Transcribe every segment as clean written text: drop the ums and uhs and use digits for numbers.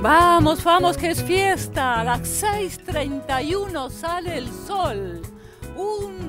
Vamos, vamos, que es fiesta. A las 6:31 sale el sol.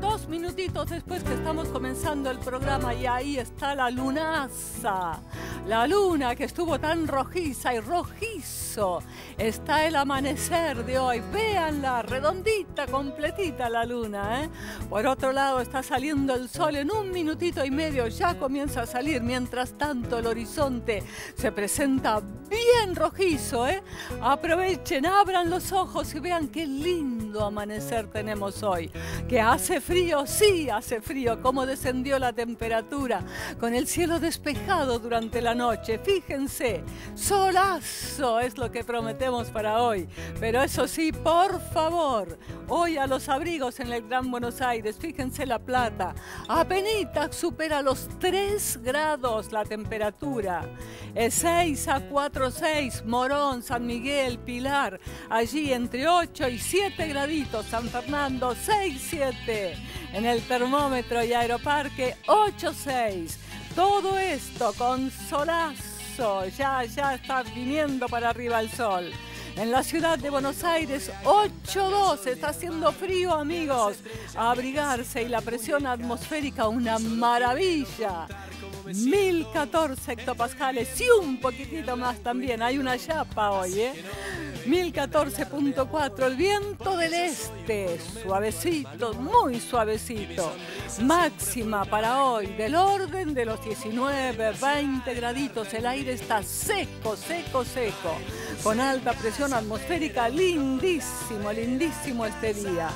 Dos minutitos después que estamos comenzando el programa, y ahí está la lunaza. La luna que estuvo tan rojiza y rojizo. Está el amanecer de hoy. Véanla, redondita, completita la luna, ¿eh? Por otro lado está saliendo el sol en un minutito y medio. Ya comienza a salir. Mientras tanto el horizonte se presenta bien rojizo, ¿eh? Aprovechen, abran los ojos y vean qué lindo amanecer tenemos hoy. Que hace frío, sí hace frío, cómo descendió la temperatura, con el cielo despejado durante la noche. Fíjense, solazo es lo que prometemos para hoy. Pero eso sí, por favor, hoy a los abrigos en el Gran Buenos Aires. Fíjense La Plata, apenitas supera los 3 grados la temperatura. 6 a 4, 6, Morón, San Miguel, Pilar, allí entre 8 y 7 graditos, San Fernando 6, 7. En el termómetro y Aeroparque 8,6. Todo esto con solazo. Ya está viniendo para arriba el sol. En la ciudad de Buenos Aires 8,2. Está haciendo frío, amigos. A abrigarse, y la presión atmosférica una maravilla. 1014 hectopascales y un poquitito más también. Hay una chapa hoy, ¿eh? 1014.4, el viento del este, suavecito, muy suavecito. Máxima para hoy del orden de los 19, 20 graditos. El aire está seco, seco, seco. Con alta presión atmosférica, lindísimo, lindísimo este día.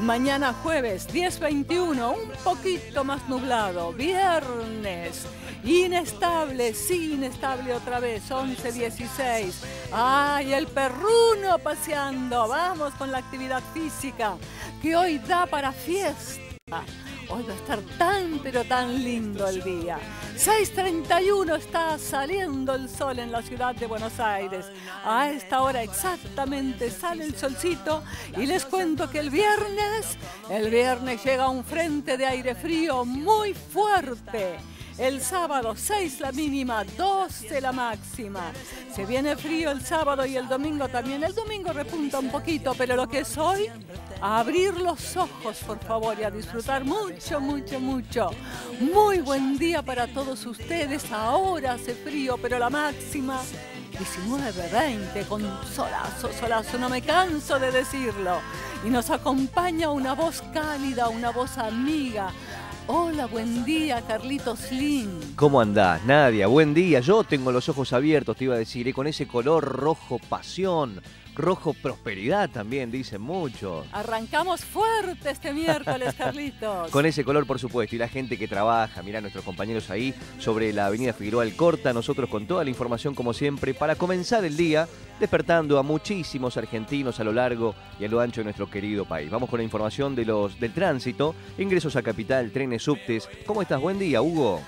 Mañana jueves 10-21, un poquito más nublado. Viernes, inestable, sí, inestable otra vez, 11-16. ¡Ay, el perruno paseando! Vamos con la actividad física, que hoy da para fiesta. Hoy va a estar tan, pero tan lindo el día. 6:31 está saliendo el sol en la ciudad de Buenos Aires. A esta hora exactamente sale el solcito, y les cuento que el viernes llega un frente de aire frío muy fuerte. El sábado 6 la mínima, 12 la máxima. Se viene frío el sábado y el domingo también. El domingo repunta un poquito, pero lo que es hoy, a abrir los ojos, por favor, y a disfrutar mucho, mucho, mucho. Muy buen día para todos ustedes. Ahora hace frío, pero la máxima 19-20 con solazo, solazo. No me canso de decirlo. Y nos acompaña una voz cálida, una voz amiga. Hola, buen día, Carlitos Link. ¿Cómo andás, Nadia? Buen día. Yo tengo los ojos abiertos, te iba a decir, y con ese color rojo pasión, rojo prosperidad también, dicen mucho. Arrancamos fuerte este miércoles, Carlitos. Con ese color, por supuesto, y la gente que trabaja, mirá nuestros compañeros ahí sobre la avenida Figueroa Alcorta, nosotros con toda la información como siempre para comenzar el día, despertando a muchísimos argentinos a lo largo y a lo ancho de nuestro querido país. Vamos con la información de del tránsito, ingresos a Capital, trenes, subtes. ¿Cómo estás? Buen día, Hugo.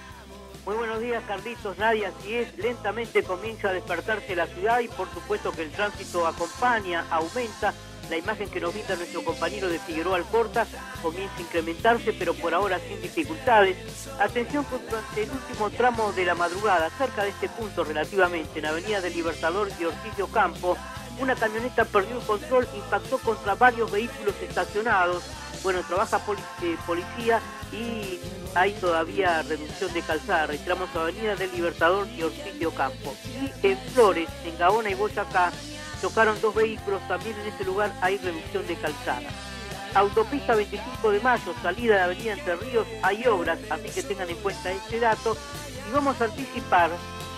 Muy buenos días, Carlitos, Nadia. Así es, lentamente comienza a despertarse la ciudad, y por supuesto que el tránsito acompaña, aumenta. La imagen que nos brinda nuestro compañero de Figueroa Alcorta comienza a incrementarse, pero por ahora sin dificultades. Atención, porque durante el último tramo de la madrugada, cerca de este punto relativamente, en Avenida del Libertador y Ortiz de Ocampo, una camioneta perdió el control, impactó contra varios vehículos estacionados. Bueno, trabaja policía y hay todavía reducción de calzada. Retiramos a Avenida del Libertador y Ortiz de Ocampo. Y en Flores, en Gaona y Boyacá, chocaron dos vehículos. También en este lugar hay reducción de calzada. Autopista 25 de Mayo, salida de Avenida Entre Ríos, hay obras, así que tengan en cuenta este dato. Y vamos a anticipar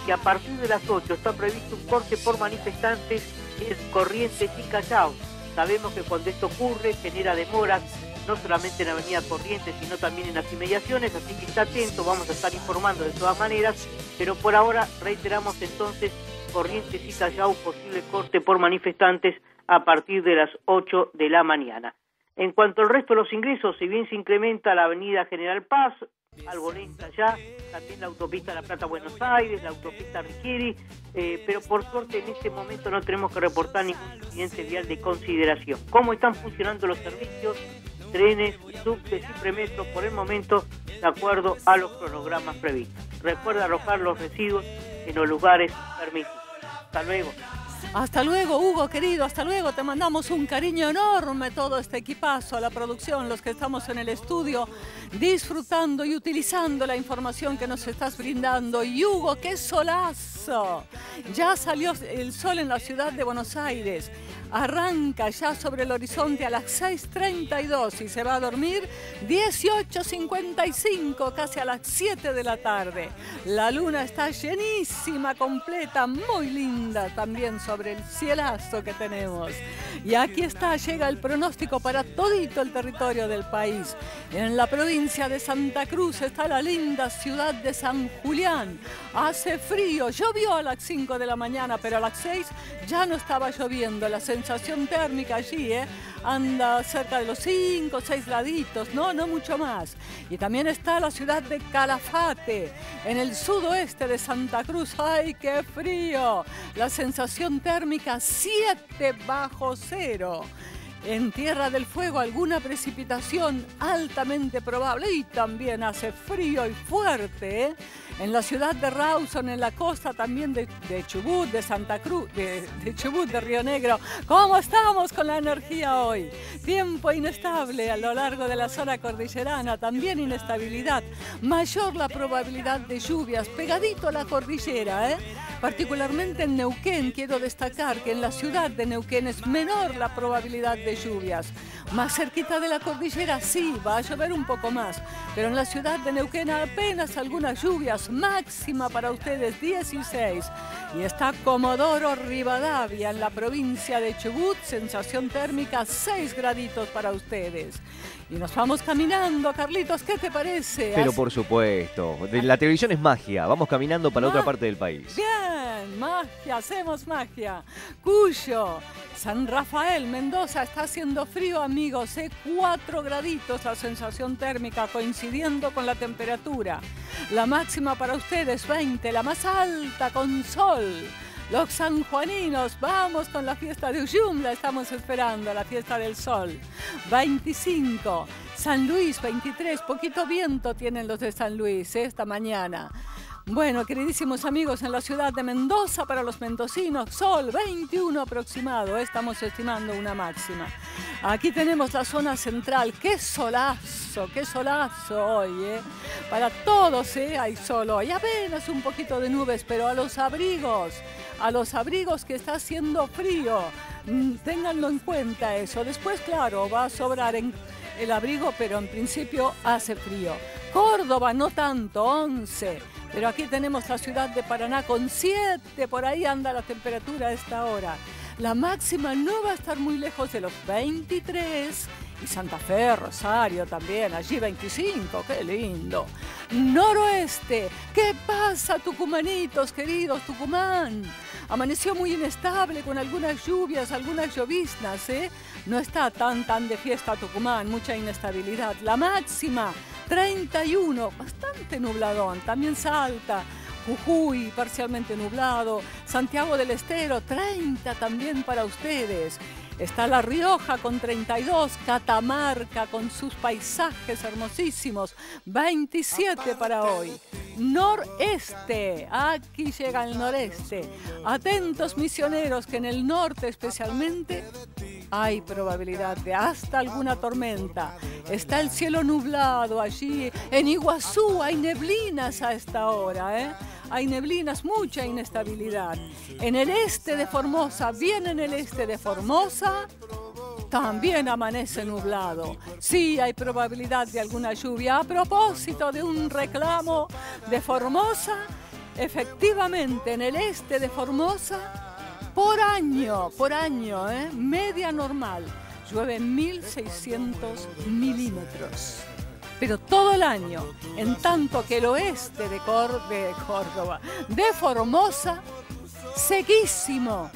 que a partir de las 8 está previsto un corte por manifestantes en Corrientes y Callao. Sabemos que cuando esto ocurre genera demoras, no solamente en Avenida Corrientes, sino también en las inmediaciones, así que está atento, vamos a estar informando de todas maneras, pero por ahora reiteramos entonces, Corrientes y Callao, posible corte por manifestantes a partir de las 8 de la mañana. En cuanto al resto de los ingresos, si bien se incrementa la Avenida General Paz, algo lenta ya, también la autopista La Plata-Buenos Aires, la autopista Riquieri, pero por suerte en este momento no tenemos que reportar ningún incidente vial de consideración. ¿Cómo están funcionando los servicios? Trenes, subtes y premetros por el momento de acuerdo a los cronogramas previstos. Recuerda arrojar los residuos en los lugares permitidos. Hasta luego. Hasta luego, Hugo, querido, hasta luego. Te mandamos un cariño enorme, todo este equipazo, a la producción, los que estamos en el estudio, disfrutando y utilizando la información que nos estás brindando. Y Hugo, qué solazo. Ya salió el sol en la ciudad de Buenos Aires. Arranca ya sobre el horizonte a las 6:32 y se va a dormir 18:55, casi a las 7 de la tarde. La luna está llenísima, completa, muy linda también sobre el cielazo que tenemos. Y aquí está, llega el pronóstico para todito el territorio del país. En la provincia de Santa Cruz está la linda ciudad de San Julián. Hace frío, llovió a las 5 de la mañana, pero a las 6 ya no estaba lloviendo. La sensación térmica allí, anda cerca de los 5 o 6 graditos, no mucho más. Y también está la ciudad de Calafate, en el sudoeste de Santa Cruz. ¡Ay, qué frío! La sensación térmica 7 bajo cero. En Tierra del Fuego alguna precipitación altamente probable y también hace frío y fuerte. En la ciudad de Rawson, en la costa también de Chubut, de Santa Cruz, de Chubut, de Río Negro. ¿Cómo estamos con la energía hoy? Tiempo inestable a lo largo de la zona cordillerana, también inestabilidad. Mayor la probabilidad de lluvias, pegadito a la cordillera, Particularmente en Neuquén, quiero destacar que en la ciudad de Neuquén es menor la probabilidad de lluvias. Más cerquita de la cordillera sí, va a llover un poco más, pero en la ciudad de Neuquén apenas algunas lluvias, máxima para ustedes 16. Y está Comodoro Rivadavia, en la provincia de Chubut, sensación térmica 6 graditos para ustedes. Y nos vamos caminando, Carlitos, ¿qué te parece? Pero por supuesto, la televisión es magia, vamos caminando para otra parte del país. Bien, magia, hacemos magia. Cuyo, San Rafael, Mendoza, está haciendo frío, amigos, 4 graditos la sensación térmica, coincidiendo con la temperatura. La máxima para ustedes, 20, la más alta, con sol. Los sanjuaninos, vamos con la fiesta de Uyum, la estamos esperando, la fiesta del sol. 25, San Luis 23, poquito viento tienen los de San Luis esta mañana. Bueno, queridísimos amigos, en la ciudad de Mendoza, para los mendocinos, sol 21 aproximado, estamos estimando una máxima. Aquí tenemos la zona central, qué solazo hoy, Para todos, hay sol hoy, apenas un poquito de nubes, pero a los abrigos que está haciendo frío, ténganlo en cuenta eso. Después, claro, va a sobrar el abrigo, pero en principio hace frío. Córdoba no tanto, 11. Pero aquí tenemos la ciudad de Paraná con 7, por ahí anda la temperatura a esta hora. La máxima no va a estar muy lejos de los 23. Y Santa Fe, Rosario también, allí 25, qué lindo. Noroeste, ¿qué pasa, tucumanitos, queridos? Tucumán amaneció muy inestable con algunas lluvias, algunas lloviznas, No está tan de fiesta Tucumán, mucha inestabilidad. La máxima, 31, bastante nubladón, también Salta, Jujuy, parcialmente nublado, Santiago del Estero, 30 también para ustedes. Está La Rioja con 32, Catamarca con sus paisajes hermosísimos, 27 para hoy. Noreste, aquí llega el noreste. Atentos misioneros que en el norte especialmente hay probabilidad de hasta alguna tormenta. Está el cielo nublado allí. En Iguazú hay neblinas a esta hora, Hay neblinas, mucha inestabilidad. En el este de Formosa, bien en el este de Formosa, también amanece nublado. Sí, hay probabilidad de alguna lluvia. A propósito de un reclamo de Formosa, efectivamente en el este de Formosa, por año, media normal, llueve 1.600 milímetros. Pero todo el año, en tanto que el oeste de Córdoba, de Formosa, sequísimo.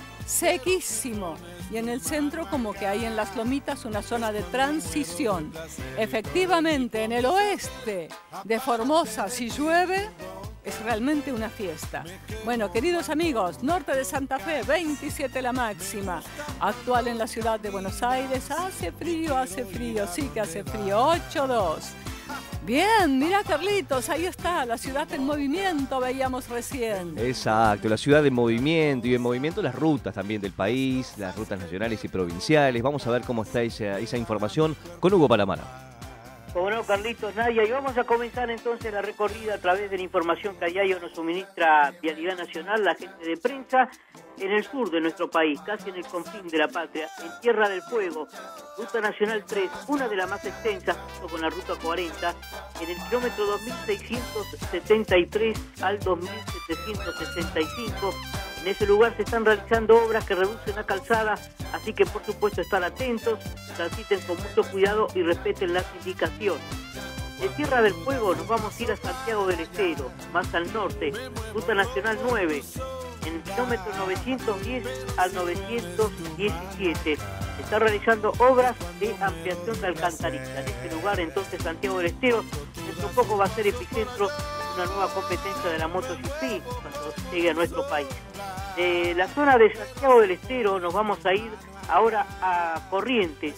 Y en el centro como que hay en las lomitas una zona de transición. Efectivamente, en el oeste de Formosa, si llueve, es realmente una fiesta. Bueno, queridos amigos, norte de Santa Fe, 27 la máxima. Actual en la ciudad de Buenos Aires, hace frío, sí que hace frío, 8,2. Bien, mirá Carlitos, ahí está, la ciudad en movimiento veíamos recién. Exacto, la ciudad en movimiento y en movimiento las rutas también del país, las rutas nacionales y provinciales. Vamos a ver cómo está esa información con Hugo Palamara. Bueno, Carlitos, Nadia, y vamos a comenzar entonces la recorrida a través de la información que Ayayo nos suministra Vialidad Nacional, la gente de prensa, en el sur de nuestro país, casi en el confín de la patria, en Tierra del Fuego, Ruta Nacional 3, una de las más extensas, con la Ruta 40, en el kilómetro 2673 al 2765, en ese lugar se están realizando obras que reducen la calzada, así que por supuesto estar atentos, transiten con mucho cuidado y respeten las indicaciones. De Tierra del Fuego nos vamos a ir a Santiago del Estero, más al norte, Ruta Nacional 9, en el kilómetro 910 al 917. Se están realizando obras de ampliación de alcantarilla. En este lugar entonces Santiago del Estero, dentro un poco va a ser epicentro una nueva competencia de la MotoGP cuando llegue a nuestro país. De la zona de Santiago del Estero nos vamos a ir ahora a Corrientes,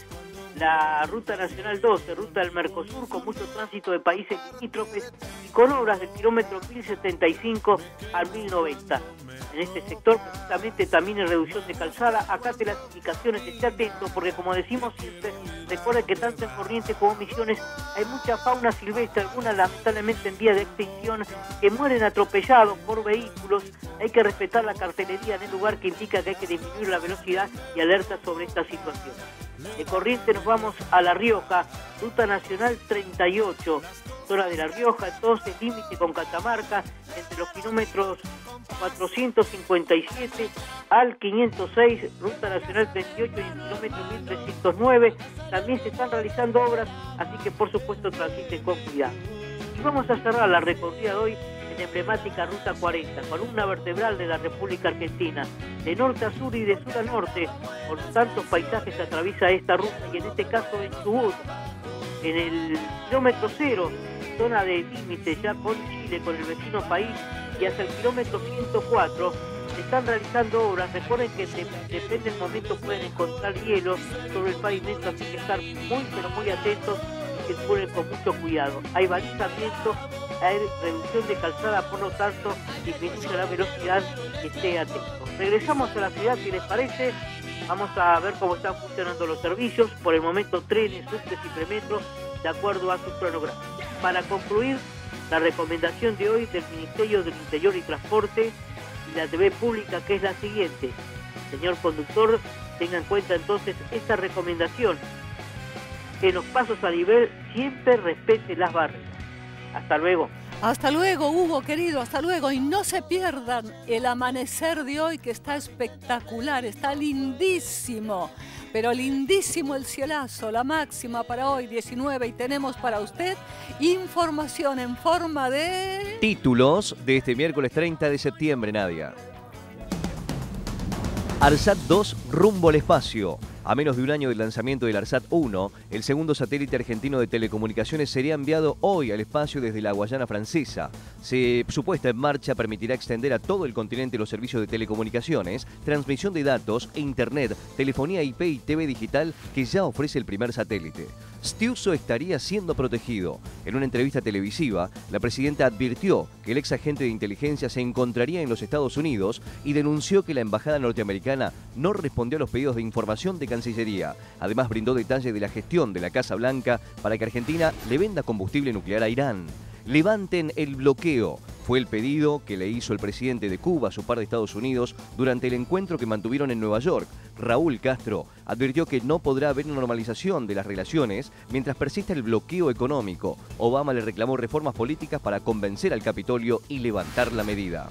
la Ruta Nacional 12, ruta del Mercosur, con mucho tránsito de países limítrofes y con obras del kilómetro 1075 al 1090. En este sector, precisamente, también en reducción de calzada, acate las indicaciones, esté atento, porque como decimos siempre, recuerden que tanto en Corrientes como en Misiones hay mucha fauna silvestre, algunas lamentablemente en vía de extinción, que mueren atropellados por vehículos. Hay que respetar la cartelería en el lugar, que indica que hay que disminuir la velocidad y alerta sobre esta situación. De Corrientes nos vamos a La Rioja, Ruta Nacional 38, zona de La Rioja, entonces límite con Catamarca, entre los kilómetros 457 al 506, Ruta Nacional 38 y el kilómetro 1309. También se están realizando obras, así que por supuesto transiten con cuidado. Y vamos a cerrar la recorrida de hoy en emblemática Ruta 40, columna vertebral de la República Argentina, de norte a sur y de sur a norte, por tantos paisajes que atraviesa esta ruta, y en este caso en Chubut, en el kilómetro 0, zona de límite ya con Chile, con el vecino país, y hasta el kilómetro 104, se están realizando obras. Recuerden que depende del momento pueden encontrar hielo sobre el pavimento, así que estar muy pero muy atentos y que circulen con mucho cuidado. Hay balizamiento, hay reducción de calzada, por lo tanto disminuye la velocidad, que esté atento. Regresamos a la ciudad, si les parece. Vamos a ver cómo están funcionando los servicios, por el momento trenes, subtes y premetros, de acuerdo a su cronograma. Para concluir, la recomendación de hoy del Ministerio del Interior y Transporte y la TV Pública, que es la siguiente. Señor conductor, tenga en cuenta entonces esta recomendación. En los pasos a nivel siempre respete las barreras. Hasta luego. Hasta luego, Hugo, querido, hasta luego. Y no se pierdan el amanecer de hoy, que está espectacular, está lindísimo. Pero lindísimo el cielazo, la máxima para hoy, 19. Y tenemos para usted información en forma de... títulos de este miércoles 30 de septiembre, Nadia. ARSAT-2 rumbo al espacio. A menos de un año del lanzamiento del ARSAT-1, el segundo satélite argentino de telecomunicaciones sería enviado hoy al espacio desde la Guayana Francesa. Su puesta en marcha permitirá extender a todo el continente los servicios de telecomunicaciones, transmisión de datos e internet, telefonía IP y TV digital que ya ofrece el primer satélite. Stiuso estaría siendo protegido. En una entrevista televisiva, la presidenta advirtió que el ex agente de inteligencia se encontraría en los Estados Unidos y denunció que la embajada norteamericana no respondió a los pedidos de información de Cancillería. Además, brindó detalles de la gestión de la Casa Blanca para que Argentina le venda combustible nuclear a Irán. Levanten el bloqueo. Fue el pedido que le hizo el presidente de Cuba a su par de Estados Unidos durante el encuentro que mantuvieron en Nueva York. Raúl Castro advirtió que no podrá haber normalización de las relaciones mientras persista el bloqueo económico. Obama le reclamó reformas políticas para convencer al Capitolio y levantar la medida.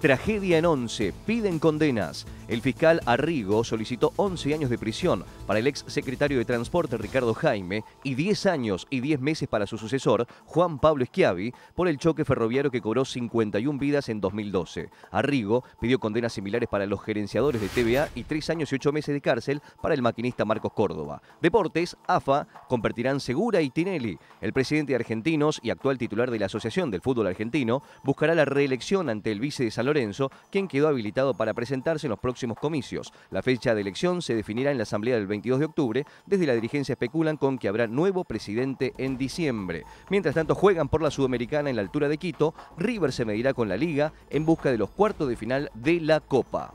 Tragedia en Once, piden condenas. El fiscal Arrigo solicitó 11 años de prisión para el ex secretario de Transporte Ricardo Jaime y 10 años y 10 meses para su sucesor, Juan Pablo Schiavi, por el choque ferroviario que cobró 51 vidas en 2012. Arrigo pidió condenas similares para los gerenciadores de TBA y 3 años y 8 meses de cárcel para el maquinista Marcos Córdoba. Deportes, AFA, convertirán Segura y Tinelli. El presidente de Argentinos y actual titular de la Asociación del Fútbol Argentino buscará la reelección ante el vice de San Lorenzo, Lorenzo, quien quedó habilitado para presentarse en los próximos comicios. La fecha de elección se definirá en la asamblea del 22 de octubre. Desde la dirigencia especulan con que habrá nuevo presidente en diciembre. Mientras tanto, juegan por la Sudamericana en la altura de Quito. River se medirá con la Liga en busca de los cuartos de final de la Copa.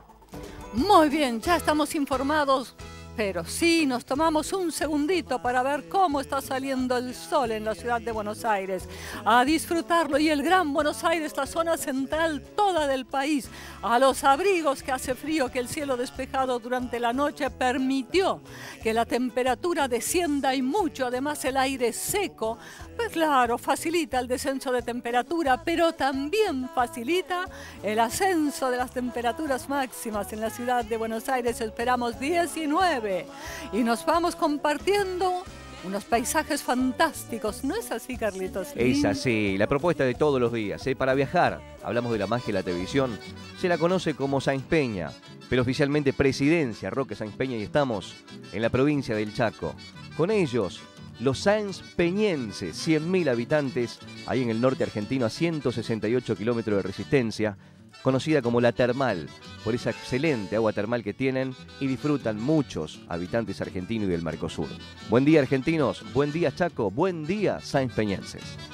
Muy bien, ya estamos informados. Pero sí, nos tomamos un segundito para ver cómo está saliendo el sol en la ciudad de Buenos Aires. A disfrutarlo, y el gran Buenos Aires, la zona central toda del país. A los abrigos que hace frío, que el cielo despejado durante la noche permitió que la temperatura descienda y mucho. Además, el aire seco, pues claro, facilita el descenso de temperatura, pero también facilita el ascenso de las temperaturas máximas en la ciudad de Buenos Aires. Esperamos 19. Y nos vamos compartiendo unos paisajes fantásticos. ¿No es así, Carlitos? Es así, la propuesta de todos los días, ¿eh? Para viajar. Hablamos de la magia de la televisión. Se la conoce como Sáenz Peña, pero oficialmente Presidencia Roque Sáenz Peña, y estamos en la provincia del Chaco. Con ellos, los Sáenz Peñenses, 100.000 habitantes, ahí en el norte argentino, a 168 kilómetros de Resistencia, conocida como la termal, por esa excelente agua termal que tienen y disfrutan muchos habitantes argentinos y del Marcosur. Buen día, argentinos, buen día, Chaco, buen día, sáenz peñenses.